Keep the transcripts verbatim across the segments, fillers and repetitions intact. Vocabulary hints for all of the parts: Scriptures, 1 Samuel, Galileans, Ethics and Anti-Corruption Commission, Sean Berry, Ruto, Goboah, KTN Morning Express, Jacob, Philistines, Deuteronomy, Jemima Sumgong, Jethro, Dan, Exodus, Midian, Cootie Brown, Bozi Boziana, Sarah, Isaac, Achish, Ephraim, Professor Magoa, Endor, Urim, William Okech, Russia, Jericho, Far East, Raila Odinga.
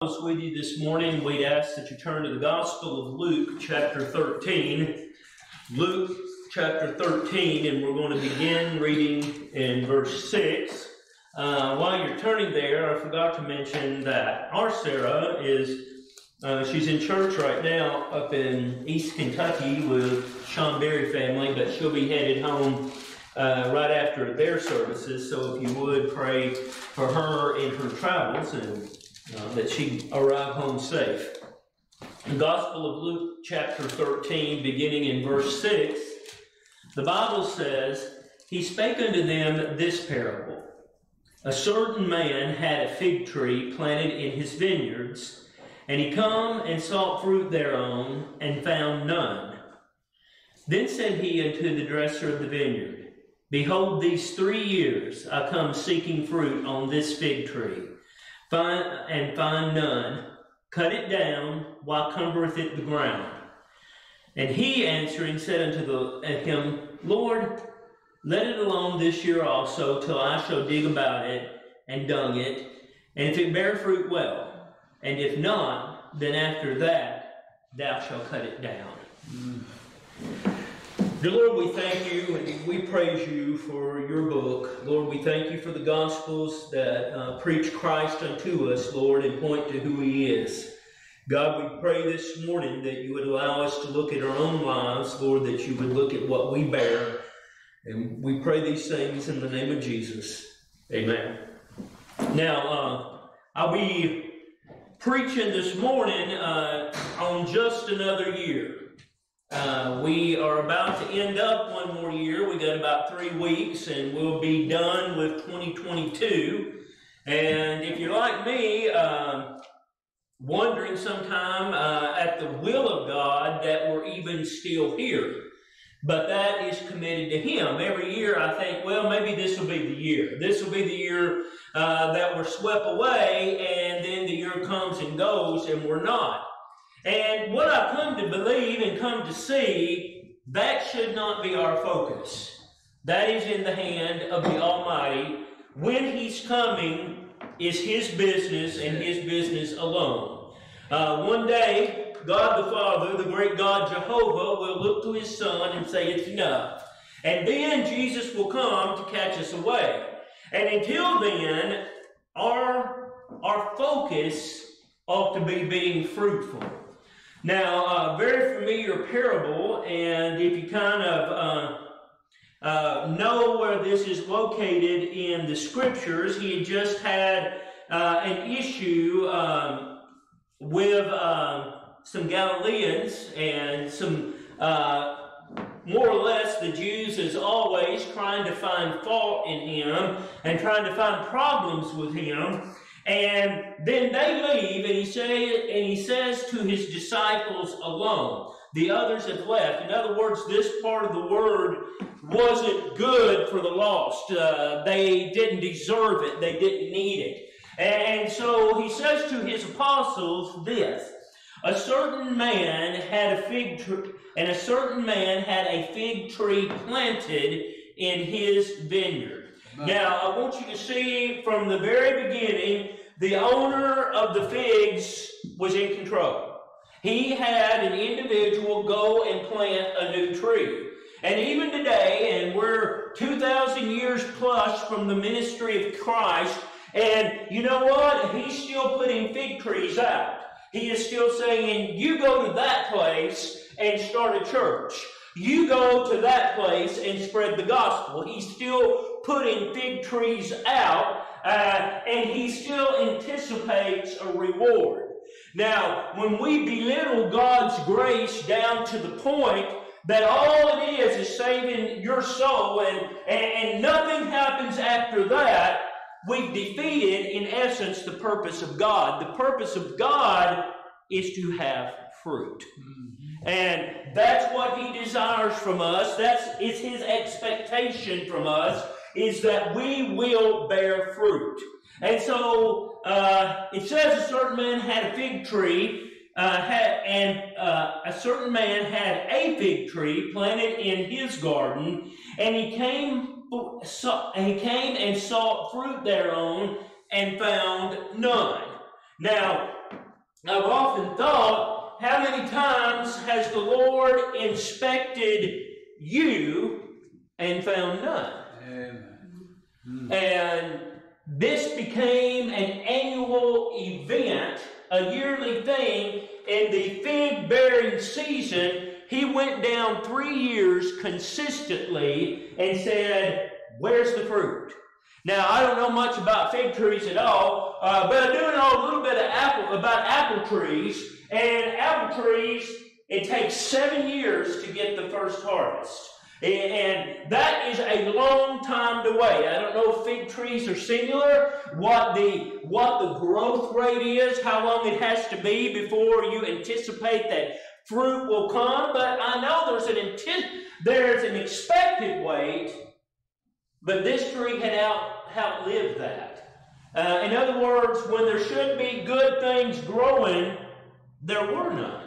With you this morning, we'd ask that you turn to the Gospel of Luke, chapter thirteen. Luke, chapter thirteen, and we're going to begin reading in verse six. Uh, while you're turning there, I forgot to mention that our Sarah is, uh, she's in church right now up in East Kentucky with Sean Berry family, but she'll be headed home Uh, right after their services, so if you would pray for her in her travels and uh, that she arrive home safe. The Gospel of Luke chapter thirteen, beginning in verse six, the Bible says, "He spake unto them this parable. A certain man had a fig tree planted in his vineyards, and he come and sought fruit thereon, and found none. Then said he unto the dresser of the vineyard, Behold, these three years I come seeking fruit on this fig tree, find, and find none. Cut it down, why cumbereth it the ground? And he answering said unto the, uh, him, Lord, let it alone this year also, till I shall dig about it, and dung it, and if it bear fruit, well, and if not, then after that thou shalt cut it down." Mm. Dear Lord, we thank you and we praise you for your book. Lord, we thank you for the Gospels that uh, preach Christ unto us, Lord, and point to who he is. God, we pray this morning that you would allow us to look at our own lives, Lord, that you would look at what we bear. And we pray these things in the name of Jesus. Amen. Now, uh, I'll be preaching this morning uh, on just another year. Uh, we are about to end up one more year. We got about three weeks, and we'll be done with twenty twenty-two. And if you're like me, uh, wondering sometime uh, at the will of God that we're even still here. But that is committed to Him. Every year I think, well, maybe this will be the year. This will be the year uh, that we're swept away, and then the year comes and goes, and we're not. And what I've come to believe and come to see, that should not be our focus. That is in the hand of the Almighty. When He's coming is His business and His business alone. Uh, one day, God the Father, the great God Jehovah, will look to His Son and say, it's enough. And then Jesus will come to catch us away. And until then, our, our focus ought to be being fruitful. Now, a very familiar parable, and if you kind of uh, uh, know where this is located in the Scriptures, he had just had uh, an issue um, with uh, some Galileans and some, uh, more or less, the Jews as always, trying to find fault in him and trying to find problems with him. And then they leave, and he, say, and he says to his disciples alone, the others have left. In other words, this part of the word wasn't good for the lost. Uh, they didn't deserve it. They didn't need it. And so he says to his apostles this, a certain man had a fig tree, and a certain man had a fig tree planted in his vineyard. Now, I want you to see from the very beginning, the owner of the figs was in control. He had an individual go and plant a new tree. And even today, and we're two thousand years plus from the ministry of Christ, and you know what? He's still putting fig trees out. He is still saying, you go to that place and start a church. You go to that place and spread the gospel. He's still putting fig trees out, uh, and he still anticipates a reward. Now, when we belittle God's grace down to the point that all it is is saving your soul, and, and, and nothing happens after that, we've defeated, in essence, the purpose of God. The purpose of God is to have fruit. And that's what He desires from us. That's it's His expectation from us, is that we will bear fruit. And so uh, it says a certain man had a fig tree, uh, had, and uh, a certain man had a fig tree planted in his garden, and he came, so, he came and sought fruit thereon and found none. Now, I've often thought, how many times has the Lord inspected you and found none? Amen. And this became an annual event, a yearly thing. In the fig-bearing season, he went down three years consistently and said, where's the fruit? Now, I don't know much about fig trees at all, uh, but I do know a little bit of apple, about apple trees. And apple trees, it takes seven years to get the first harvest. And that is a long time to wait. I don't know if fig trees are singular, what the what the growth rate is, how long it has to be before you anticipate that fruit will come. But I know there's an intent, there's an expected wait. But this tree had out outlived that. Uh, in other words, when there should be good things growing, there were none.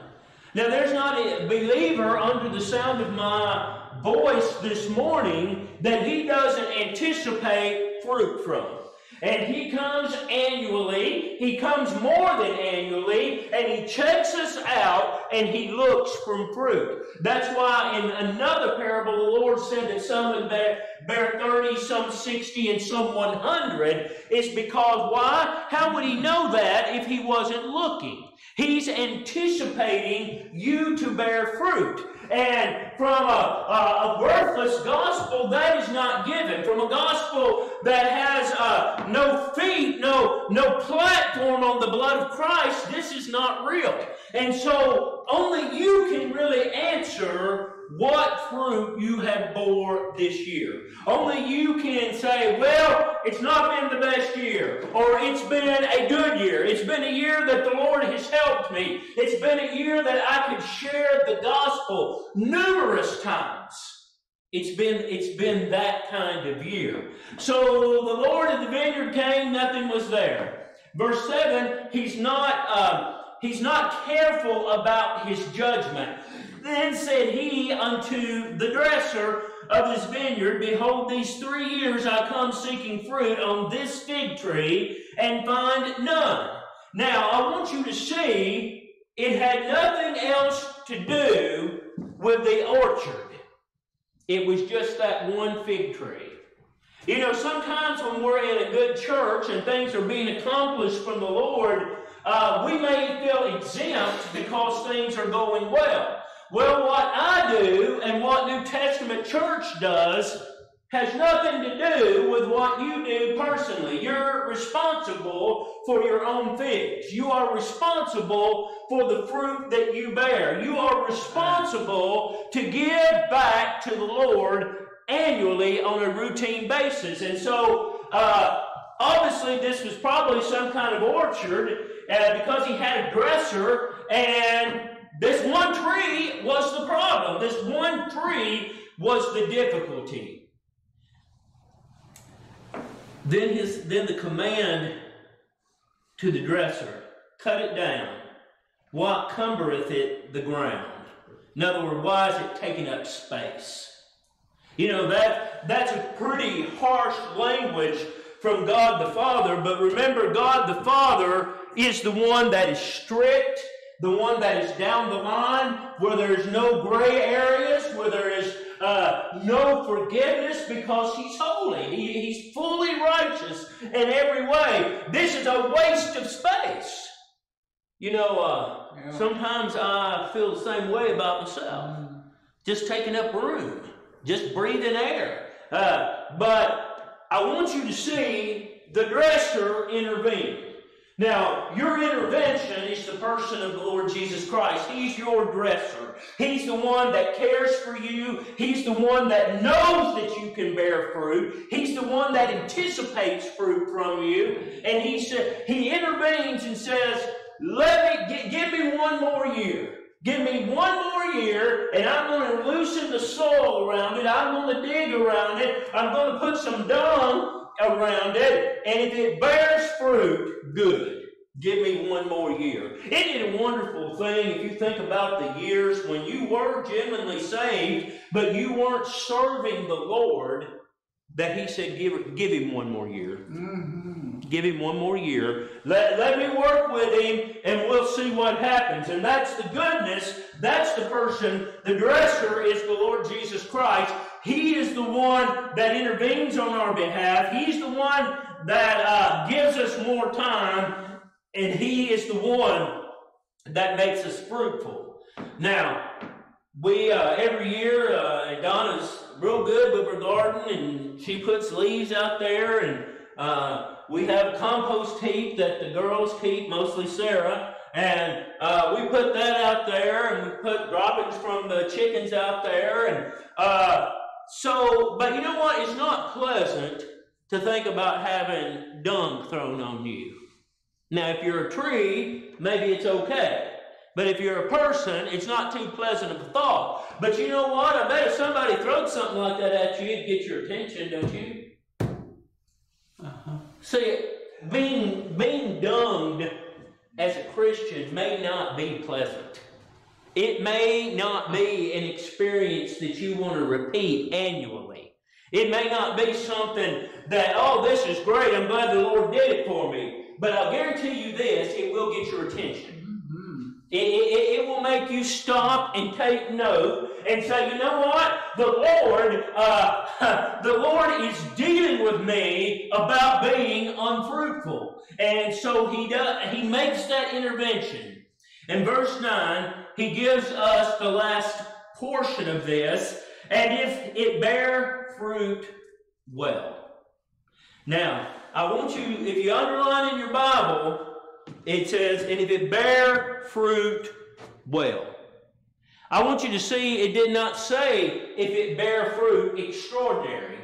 Now, there's not a believer under the sound of my voice this morning that he doesn't anticipate fruit from. And he comes annually, he comes more than annually, and he checks us out and he looks for fruit. That's why in another parable the Lord said that some would bear, bear thirty, some sixty, and some one hundred. It's because why? How would he know that if he wasn't looking? He's anticipating you to bear fruit. And from a, a worthless gospel, that is not given. From a gospel that has uh, no feet, no, no platform on the blood of Christ, this is not real. And so only you can really answer what fruit you have bore this year. Only you can say, well, it's not been the best year, or it's been a good year. It's been a year that the Lord has helped me. It's been a year that I could share the gospel numerous times. It's been, it's been that kind of year. So the Lord of the vineyard came, nothing was there. Verse seven, he's not, uh, he's not careful about his judgment. Then said he unto the dresser of his vineyard, behold, these three years I come seeking fruit on this fig tree and find none. Now, I want you to see it had nothing else to do with the orchard. It was just that one fig tree. You know, sometimes when we're in a good church and things are being accomplished from the Lord, uh, we may feel exempt because things are going well. Well, what I do and what New Testament church does has nothing to do with what you do personally. You're responsible for your own figs. You are responsible for the fruit that you bear. You are responsible to give back to the Lord annually on a routine basis. And so, uh, obviously, this was probably some kind of orchard uh, because he had a dresser, and this one tree was the problem. This one tree was the difficulty. Then his, then the command to the dresser, cut it down. Why cumbereth it the ground? In other words, why is it taking up space? You know, that that's a pretty harsh language from God the Father, but remember, God the Father is the one that is strict, the one that is down the line, where there is no gray areas, where there is uh, no forgiveness, because he's holy. He, he's fully righteous in every way. This is a waste of space. You know, uh, yeah. sometimes I feel the same way about myself. Mm. Just taking up room. Just breathing air. Uh, but I want you to see the dresser intervene. Now, your intervention is the person of the Lord Jesus Christ. He's your dresser. He's the one that cares for you. He's the one that knows that you can bear fruit. He's the one that anticipates fruit from you. And he said, he intervenes and says, "Let me give me one more year. Give me one more year, and I'm going to loosen the soil around it. I'm going to dig around it. I'm going to put some dung around it, and if it bears fruit, good. Give me one more year." Isn't it a wonderful thing if you think about the years when you were genuinely saved, but you weren't serving the Lord, that he said, give, give him one more year. Mm-hmm. give him one more year. Let, let me work with him, and we'll see what happens. And that's the goodness. That's the person. The dresser is the Lord Jesus Christ. He is the one that intervenes on our behalf. He's the one that uh, gives us more time, and he is the one that makes us fruitful. Now, we uh, every year, uh, Donna's real good with her garden, and she puts leaves out there, and uh, we have a compost heap that the girls keep, mostly Sarah, and uh, we put that out there, and we put droppings from the chickens out there, and uh, so, but you know what? It's not pleasant to think about having dung thrown on you. Now, if you're a tree, maybe it's okay. But if you're a person, it's not too pleasant of a thought. But you know what? I bet if somebody throws something like that at you, it'd get your attention, don't you? Uh-huh. See, being, being dunged as a Christian may not be pleasant. It may not be an experience that you want to repeat annually. It may not be something that, oh, this is great, I'm glad the Lord did it for me. But I'll guarantee you this, it will get your attention. Mm-hmm. It, it, it will make you stop and take note and say, you know what? The Lord, uh, the Lord is dealing with me about being unfruitful. And so he does, he makes that intervention. In verse nine, he gives us the last portion of this. And if it bear fruit well. Now, I want you, if you underline in your Bible, it says, and if it bear fruit well. I want you to see it did not say, if it bear fruit extraordinary.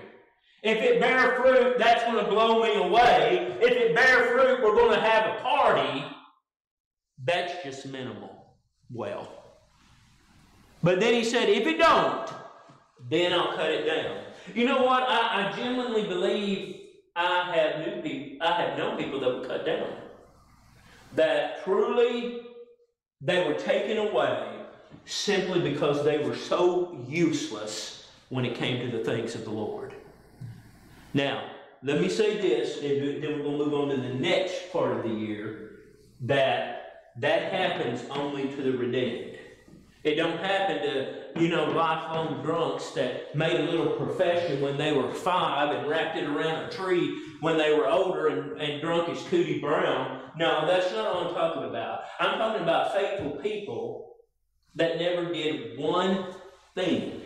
If it bear fruit, that's going to blow me away. If it bear fruit, we're going to have a party. That's just minimal. Well. But then he said, if it don't, then I'll cut it down. You know what? I, I genuinely believe I have new people. I have known people that were cut down. That truly, they were taken away simply because they were so useless when it came to the things of the Lord. Now, let me say this, and then we're going to move on to the next part of the year. That that happens only to the redeemed. It don't happen to, you know, lifelong drunks that made a little profession when they were five and wrapped it around a tree when they were older and, and drunk as Cootie Brown. No, that's not what I'm talking about. I'm talking about faithful people that never did one thing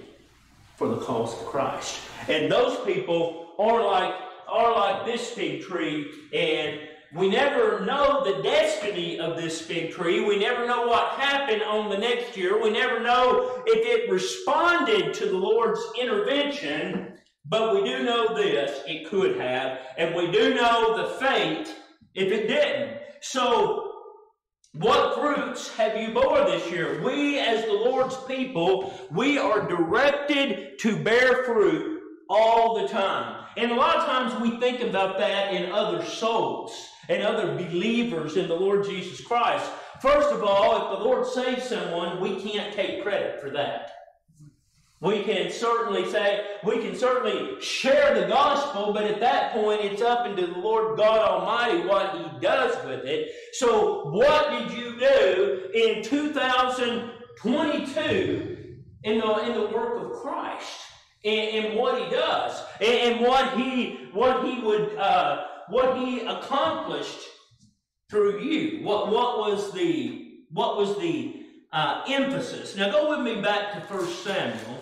for the cause of Christ. And those people are like, are like this fig tree, and we never know the destiny of this fig tree. We never know what happened on the next year. We never know if it responded to the Lord's intervention. But we do know this, it could have. And we do know the fate if it didn't. So, what fruits have you bore this year? We, as the Lord's people, we are directed to bear fruit all the time. And a lot of times we think about that in other souls and other believers in the Lord Jesus Christ. First of all, if the Lord saves someone, we can't take credit for that. We can certainly say, we can certainly share the gospel, but at that point it's up into the Lord God Almighty what He does with it. So what did you do in two thousand twenty-two in the, in the work of Christ? And what He does, and what He what He would uh, what He accomplished through you. What what was the what was the uh, emphasis? Now go with me back to First Samuel,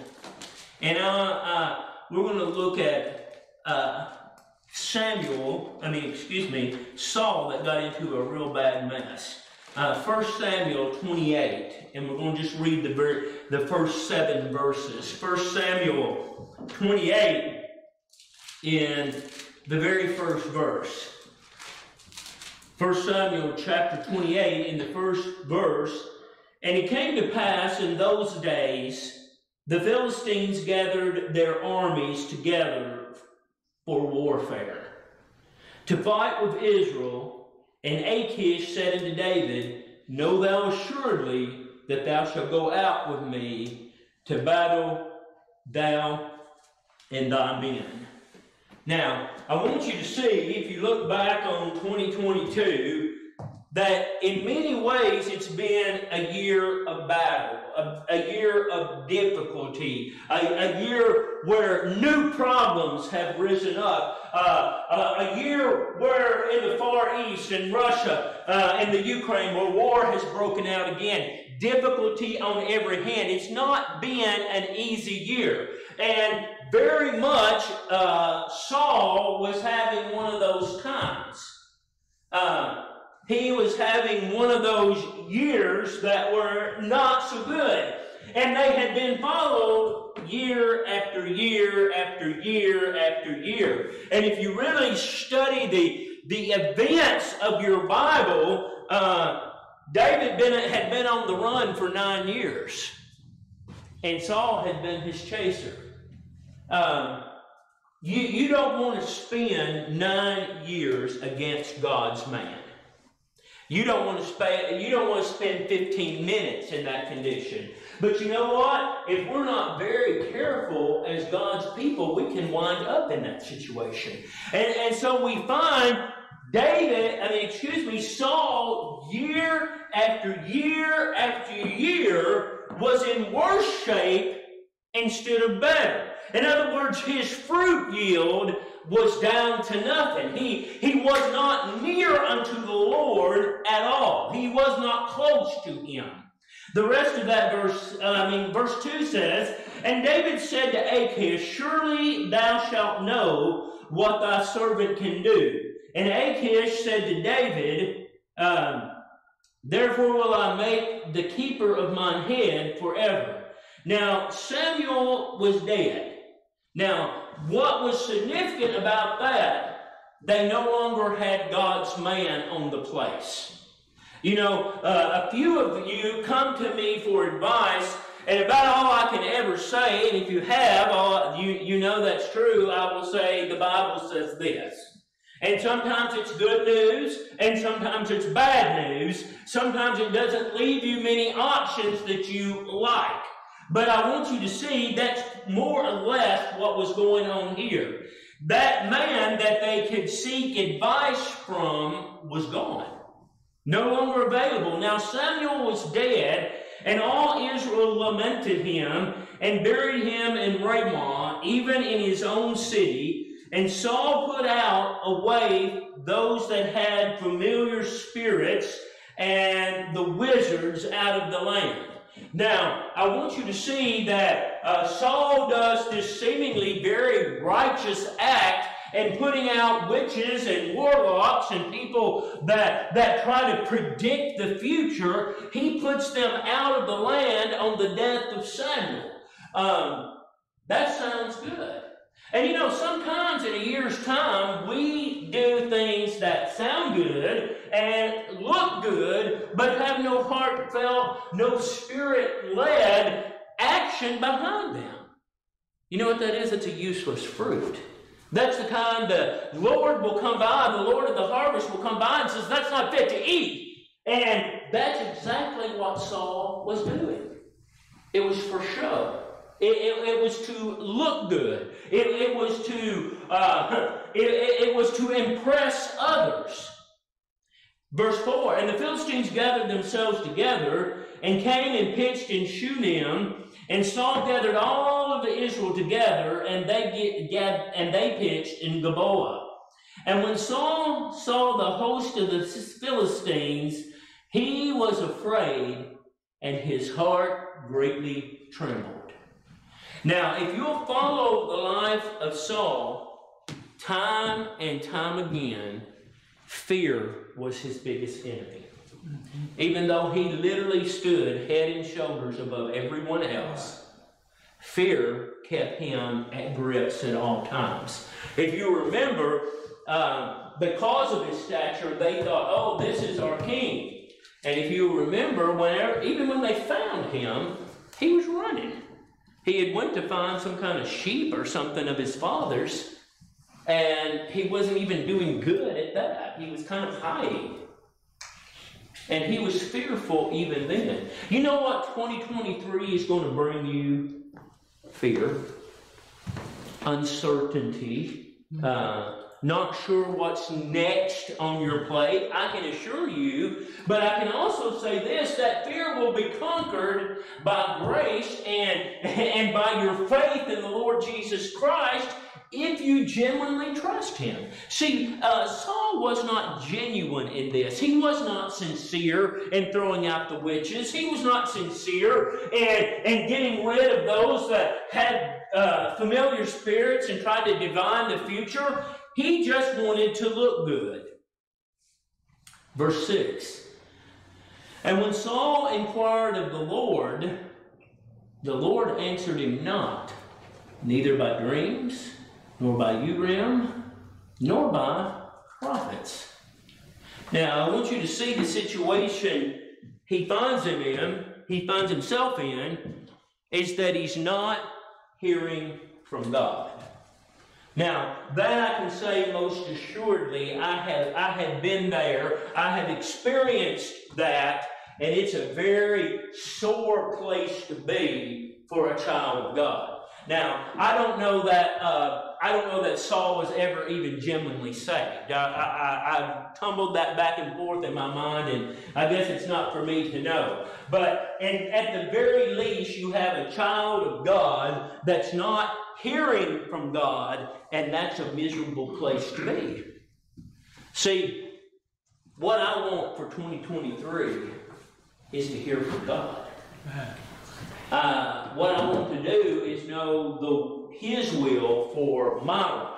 and uh, uh, we're going to look at uh, Samuel. I mean, excuse me, Saul that got into a real bad mess. Uh, First Samuel twenty-eight, and we're going to just read the ver- the first seven verses. First Samuel twenty-eight, in the very first verse. First Samuel chapter twenty-eight, in the first verse. And it came to pass in those days, the Philistines gathered their armies together for warfare, to fight with Israel. And Achish said unto David, Know thou assuredly that thou shalt go out with me to battle, thou and thy men. Now, I want you to see, if you look back on twenty twenty-two, that in many ways it's been a year of battle, a, a year of difficulty, a, a year where new problems have risen up, uh, a, a year where in the Far East and Russia uh, and the Ukraine, where war has broken out again. Difficulty on every hand. It's not been an easy year. And very much uh, Saul was having one of those times. Uh, he was having one of those years that were not so good. And they had been followed year after year after year after year. And if you really study the, the events of your Bible, uh, David been, had been on the run for nine years. And Saul had been his chaser. Um, you, you don't want to spend nine years against God's man. You don't want to spend, you don't want to spend fifteen minutes in that condition. But you know what? If we're not very careful as God's people, we can wind up in that situation. And, and so we find David, I mean, excuse me, Saul, year after year after year, was in worse shape instead of better. In other words, his fruit yield was down to nothing. He, he was not near unto the Lord at all. He was not close to him. The rest of that verse, uh, I mean, verse two says, "And David said to Achish, surely thou shalt know what thy servant can do. And Achish said to David, um, therefore will I make the keeper of mine head forever." Now, Samuel was dead. Now, what was significant about that, they no longer had God's man on the place. You know, uh, a few of you come to me for advice, and about all I can ever say, and if you have, all, you, you know that's true, I will say the Bible says this. And sometimes it's good news, and sometimes it's bad news. Sometimes it doesn't leave you many options that you like. But I want you to see that's more or less what was going on here. That man that they could seek advice from was gone. No longer available. Now Samuel was dead, and all Israel lamented him and buried him in Ramah, even in his own city. And Saul put out away those that had familiar spirits and the wizards out of the land. Now, I want you to see that uh, Saul does this seemingly very righteous act and putting out witches and warlocks and people that, that try to predict the future. He puts them out of the land on the death of Samuel. Um, that sounds good. And you know, sometimes in a year's time, we do things that sound good and look good, but have no heartfelt, no spirit-led action behind them. You know what that is? It's a useless fruit. That's the kind the Lord will come by, the Lord of the harvest will come by and says, that's not fit to eat. And that's exactly what Saul was doing. It was for show. It, it, it was to look good. It, it was to uh, it, it was to impress others. Verse four, "And the Philistines gathered themselves together and came and pitched in Shunem. And Saul gathered all of Israel together, and they get, and they pitched in Goboah. And when Saul saw the host of the Philistines, he was afraid, and his heart greatly trembled." Now, if you'll follow the life of Saul, time and time again, fear was his biggest enemy. Even though he literally stood head and shoulders above everyone else, fear kept him at grips at all times. If you remember, uh, because of his stature, they thought, oh, this is our king. And if you remember, whenever, even when they found him, he was running. He had went to find some kind of sheep or something of his father's, and he wasn't even doing good at that. He was kind of hiding. And he was fearful even then. You know what twenty twenty-three is going to bring you? Fear, uncertainty, Uh, not sure what's next on your plate, I can assure you. But I can also say this, that fear will be conquered by grace and, and by your faith in the Lord Jesus Christ if you genuinely trust Him. See, uh, Saul was not genuine in this. He was not sincere in throwing out the witches. He was not sincere in, in getting rid of those that had uh, familiar spirits and tried to divine the future. He just wanted to look good. Verse six, and when Saul inquired of the Lord, the Lord answered him not, neither by dreams, nor by Urim, nor by prophets. Now, I want you to see the situation he finds him in, he finds himself in, is that he's not hearing from God. Now, that I can say most assuredly, I have, I have been there, I have experienced that, and it's a very sore place to be for a child of God. Now, I don't know that uh, I don't know that Saul was ever even genuinely saved. I, I, I tumbled that back and forth in my mind, and I guess it's not for me to know. But and at the very least, you have a child of God that's not hearing from God, and that's a miserable place to be. See, what I want for twenty twenty-three is to hear from God. Uh, what I want to do is know the, His will for my life.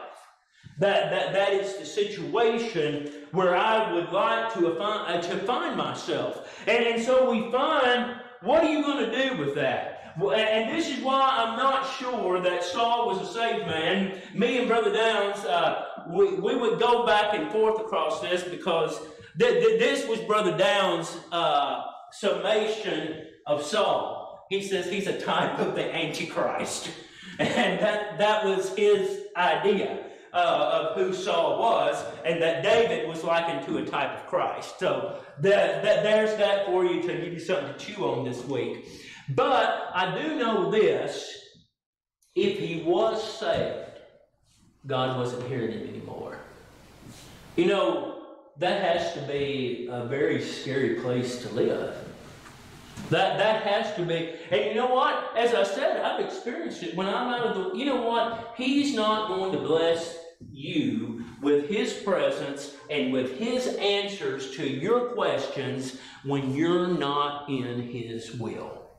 That, that, that is the situation where I would like to find, uh, to find myself. And, and so we find, what are you going to do with that? Well, and this is why I'm not sure that Saul was a saved man. Me and Brother Downs, uh, we, we would go back and forth across this because th th this was Brother Downs' uh, summation of Saul. He says he's a type of the Antichrist. And that, that was his idea uh, of who Saul was, and that David was likened to a type of Christ. So that, that, there's that for you to give you something to chew on this week. But I do know this, if he was saved, God wasn't hearing him anymore. You know, that has to be a very scary place to live. That that has to be, and you know what? As I said, I've experienced it. When I'm out of the, you know what? He's not going to bless you with His presence and with His answers to your questions when you're not in His will.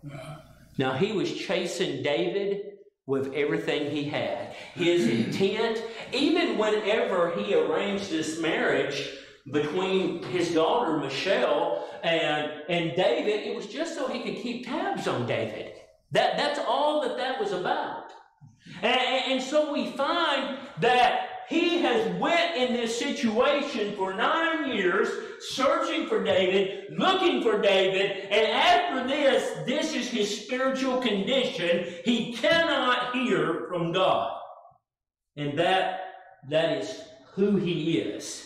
Now, He was chasing David with everything he had, his intent, even whenever he arranged this marriage between his daughter Michelle and and David, it was just so he could keep tabs on David. That that's all that that was about. And, and so we find that he has went in this situation for nine years, searching for David, looking for David, and after this, this is his spiritual condition. He cannot hear from God, and that that is who he is.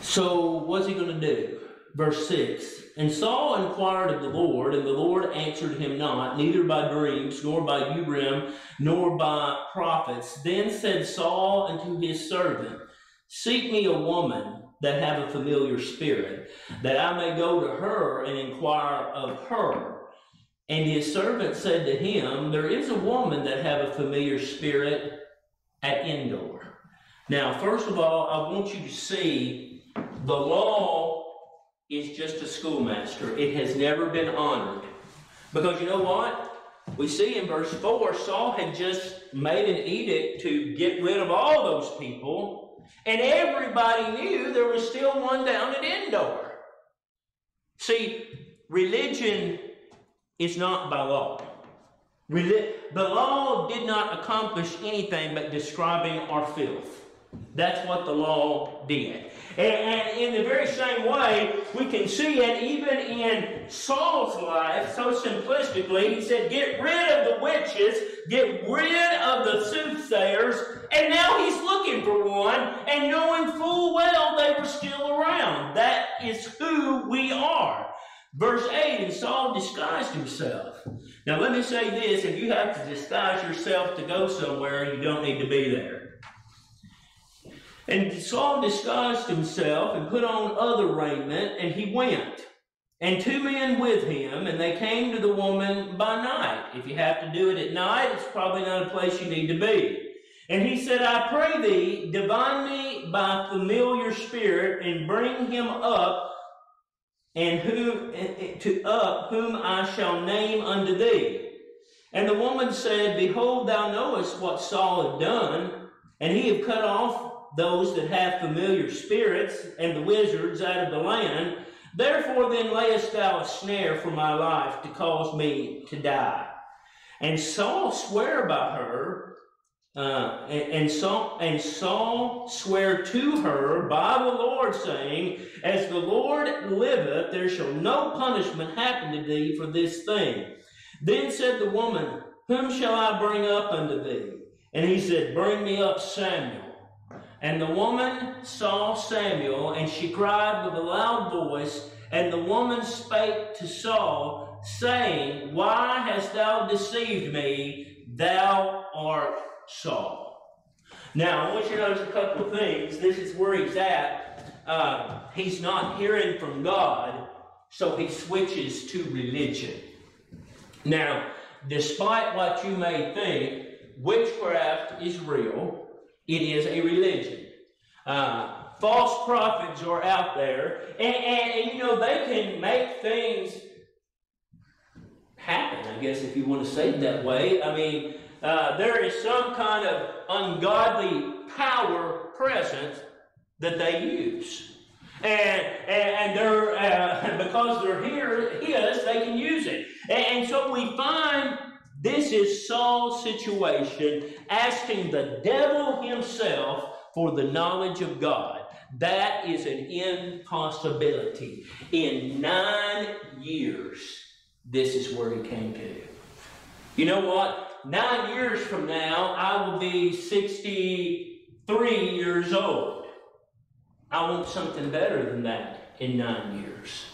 So what's he going to do? Verse six, and Saul inquired of the Lord, and the Lord answered him not, neither by dreams, nor by Urim, nor by prophets. Then said Saul unto his servant, seek me a woman that have a familiar spirit, that I may go to her and inquire of her. And his servant said to him, there is a woman that have a familiar spirit at Endor. Now, first of all, I want you to see the law is just a schoolmaster. It has never been honored. Because you know what? We see in verse four, Saul had just made an edict to get rid of all those people, and everybody knew there was still one down at Endor. See, religion is not by law. Reli- the law did not accomplish anything but describing our filth. That's what the law did. And, and in the very same way, we can see it even in Saul's life, so simplistically, he said, get rid of the witches, get rid of the soothsayers, and now he's looking for one, and knowing full well they were still around. That is who we are. Verse eight, and Saul disguised himself Now, let me say this. If you have to disguise yourself to go somewhere, you don't need to be there. And Saul disguised himself and put on other raiment, and he went. And two men with him, and they came to the woman by night. If you have to do it at night, it's probably not a place you need to be. And he said, I pray thee, divine me by familiar spirit, and bring him up, and whom to up whom I shall name unto thee. And the woman said, Behold, thou knowest what Saul had done, and he had cut off those that have familiar spirits, and the wizards out of the land. Therefore then layest thou a snare for my life to cause me to die. And Saul sware by her, uh, and, and, Saul, and Saul sware to her by the Lord, saying, As the Lord liveth, there shall no punishment happen to thee for this thing. Then said the woman, Whom shall I bring up unto thee? And he said, Bring me up Samuel. And the woman saw Samuel, and she cried with a loud voice. And the woman spake to Saul, saying, Why hast thou deceived me? Thou art Saul. Now, I want you to notice a couple of things. This is where he's at. Uh, he's not hearing from God, so he switches to religion. Now, despite what you may think, witchcraft is real. It is a religion. Uh, false prophets are out there, and, and, and you know, they can make things happen, I guess, if you want to say it that way. I mean, uh, there is some kind of ungodly power present that they use. And, and, and they're, uh, because they're here, his, they can use it. And, and so we find this is Saul's situation, asking the devil himself for the knowledge of God. That is an impossibility. In nine years, this is where he came to. You know what? Nine years from now, I will be sixty-three years old. I want something better than that in nine years.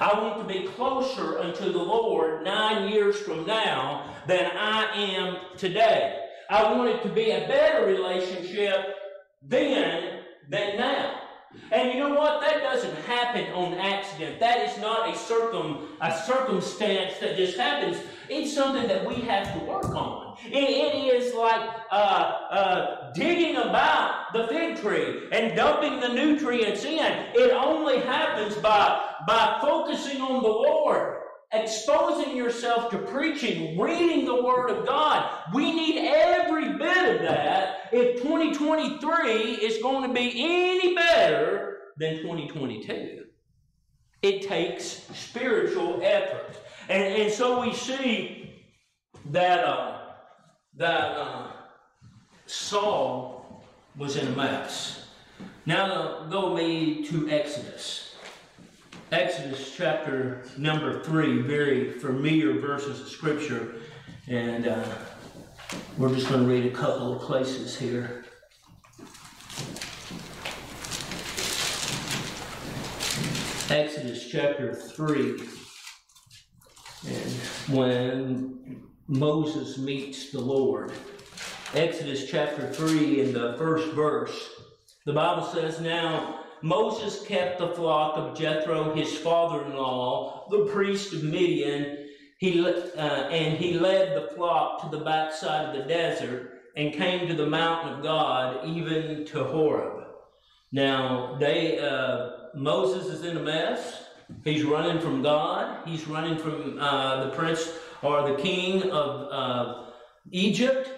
I want to be closer unto the Lord nine years from now than I am today. I want it to be a better relationship then than now. And you know what? That doesn't happen on accident. That is not a circum a circumstance that just happens. It's something that we have to work on. It, it is like uh, uh, digging about the fig tree and dumping the nutrients in. It only happens by, by focusing on the Lord, exposing yourself to preaching, reading the Word of God. We need every bit of that if twenty twenty-three is going to be any better than twenty twenty-two. It takes spiritual effort. And, and so we see that, uh, that uh, Saul was in a mess. Now uh, go with me to Exodus. Exodus chapter number three, very familiar verses of Scripture. And uh, we're just going to read a couple of places here. Exodus chapter three. And when Moses meets the Lord, Exodus chapter three in the first verse, the Bible says, Now Moses kept the flock of Jethro, his father-in-law, the priest of Midian, he, uh, and he led the flock to the backside of the desert and came to the mountain of God, even to Horeb. Now, they, uh, Moses is in a mess. He's running from God. He's running from uh, the prince or the king of uh, Egypt.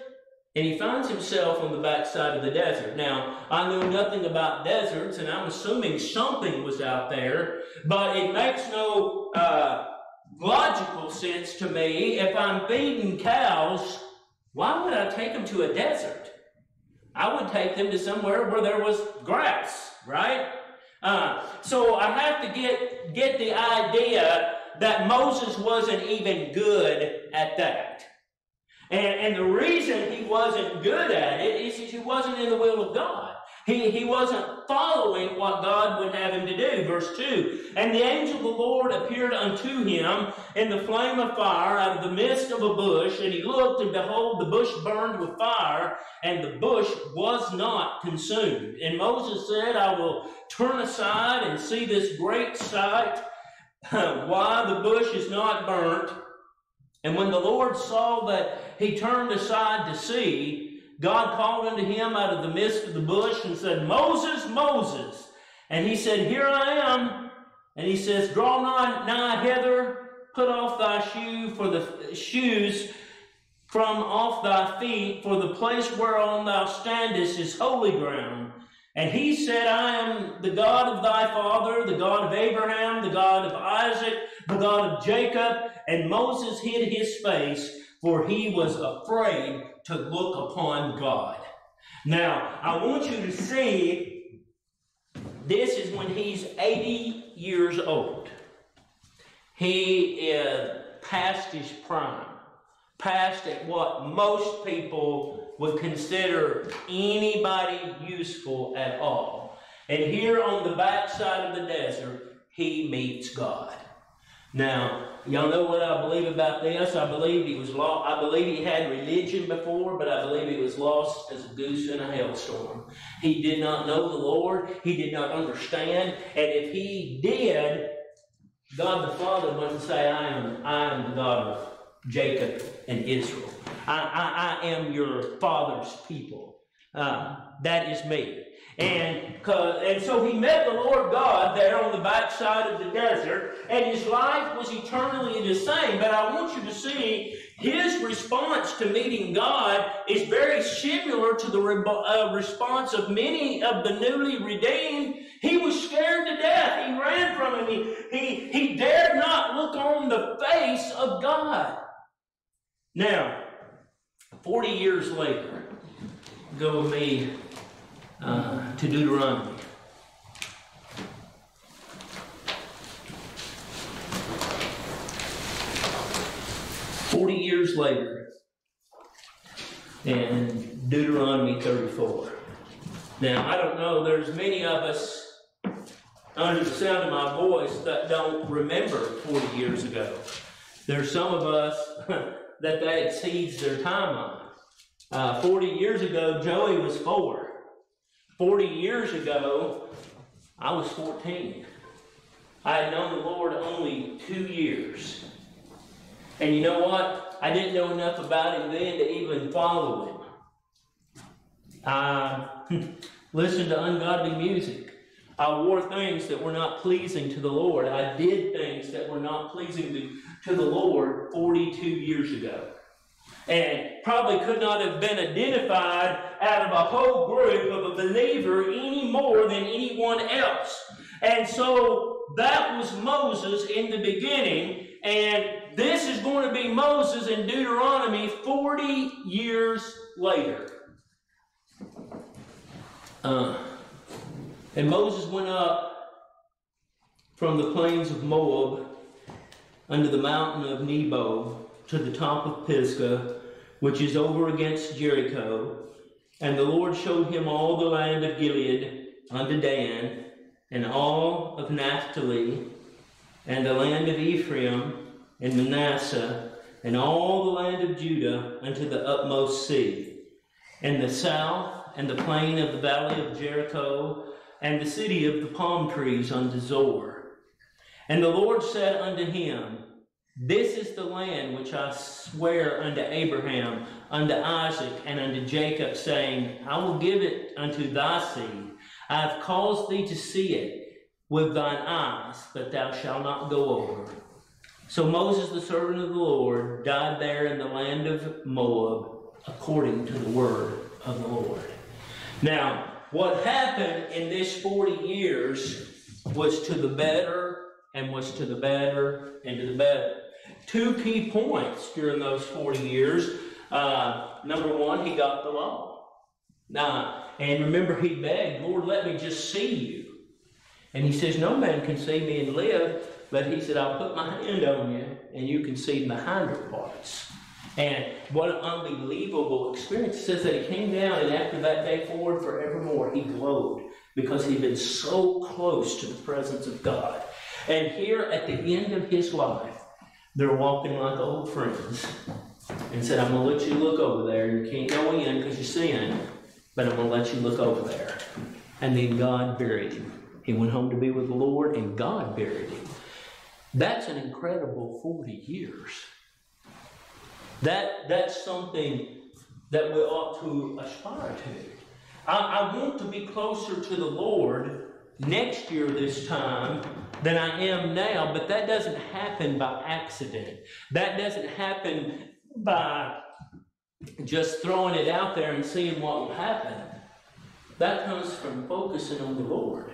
And he finds himself on the backside of the desert. Now, I know nothing about deserts, and I'm assuming something was out there. But it makes no uh, logical sense to me. If I'm feeding cows, why would I take them to a desert? I would take them to somewhere where there was grass, right? Uh, so I have to get, get the idea that Moses wasn't even good at that. And, and the reason he wasn't good at it is he wasn't in the will of God. He, he wasn't following what God would have him to do. Verse two, and the angel of the Lord appeared unto him in the flame of fire out of the midst of a bush, and he looked, and behold, the bush burned with fire, and the bush was not consumed. And Moses said, I will turn aside and see this great sight, why the bush is not burnt. And when the Lord saw that he turned aside to see, God called unto him out of the midst of the bush and said, Moses, Moses. And he said, Here I am. And he says, Draw not nigh hither, put off thy shoe for the shoes from off thy feet, for the place whereon thou standest is holy ground. And he said, I am the God of thy father, the God of Abraham, the God of Isaac, the God of Jacob. And Moses hid his face, for he was afraid to look upon God. Now, I want you to see, this is when he's eighty years old. He is past his prime, past at what most people would consider anybody useful at all. And here on the backside of the desert, he meets God. Now, y'all know what I believe about this. I believe he was lost. I believe he had religion before, but I believe he was lost as a goose in a hailstorm. He did not know the Lord. He did not understand. And if he did, God the Father wouldn't say, I am, I am the God of Jacob and Israel. I, I, I am your father's people. Uh, that is me. And, and so he met the Lord God there on the backside of the desert, and his life was eternally the same. But I want you to see his response to meeting God is very similar to the re uh, response of many of the newly redeemed. He was scared to death. He ran from him. He, he, he dared not look on the face of God. Now, forty years later, go with me Uh, to Deuteronomy. Forty years later, in Deuteronomy thirty-four. Now, I don't know, there's many of us under the sound of my voice that don't remember forty years ago. There's some of us that that exceeds their time on. Uh, forty years ago, Joey was four. Forty years ago, I was fourteen. I had known the Lord only two years. And you know what? I didn't know enough about him then to even follow him. I listened to ungodly music. I wore things that were not pleasing to the Lord. I did things that were not pleasing to, to the Lord forty-two years ago. And probably could not have been identified out of a whole group of a believer any more than anyone else. And so that was Moses in the beginning. And this is going to be Moses in Deuteronomy forty years later. Uh, and Moses went up from the plains of Moab under the mountain of Nebo, to the top of Pisgah, which is over against Jericho. And the Lord showed him all the land of Gilead unto Dan, and all of Naphtali, and the land of Ephraim, and Manasseh, and all the land of Judah unto the utmost sea, and the south, and the plain of the valley of Jericho, and the city of the palm trees unto Zor. And the Lord said unto him, This is the land which I swear unto Abraham, unto Isaac, and unto Jacob, saying, I will give it unto thy seed. I have caused thee to see it with thine eyes, but thou shalt not go over. So Moses, the servant of the Lord, died there in the land of Moab, according to the word of the Lord. Now, what happened in this forty years was to the better, and was to the better, and to the better. Two key points during those forty years. Uh, number one, he got the law. Now, and remember, he begged, Lord, let me just see you. And he says, no man can see me and live, but he said, I'll put my hand on you, and you can see my hinder parts. And what an unbelievable experience. It says that he came down, and after that day forward, forevermore, he glowed because he'd been so close to the presence of God. And here at the end of his life, they're walking like old friends and said, I'm going to let you look over there. You can't go in because you sin, but I'm going to let you look over there. And then God buried him. He went home to be with the Lord, and God buried him. That's an incredible forty years. That, that's something that we ought to aspire to. I, I want to be closer to the Lord next year this time than I am now, but that doesn't happen by accident. That doesn't happen by just throwing it out there and seeing what will happen. That comes from focusing on the Lord.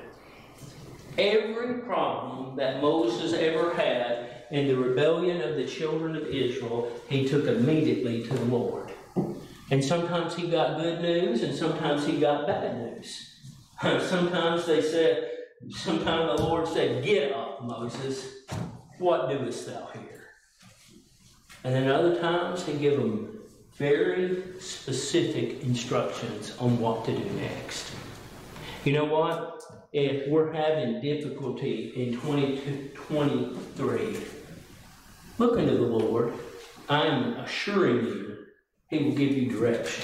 Every problem that Moses ever had in the rebellion of the children of Israel, he took immediately to the Lord. And sometimes he got good news, and sometimes he got bad news. Sometimes they said, sometimes the Lord said, get up, Moses, what doest thou here? And then other times he gave them very specific instructions on what to do next. You know what? If we're having difficulty in twenty twenty-three, look into the Lord. I'm assuring you, he will give you direction.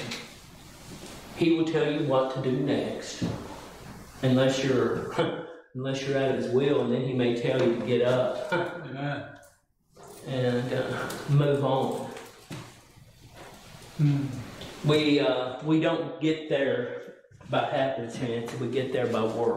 He will tell you what to do next. Unless you're, unless you're out of his will, and then he may tell you to get up and uh, move on. We, uh, we don't get there by happenstance. We get there by work.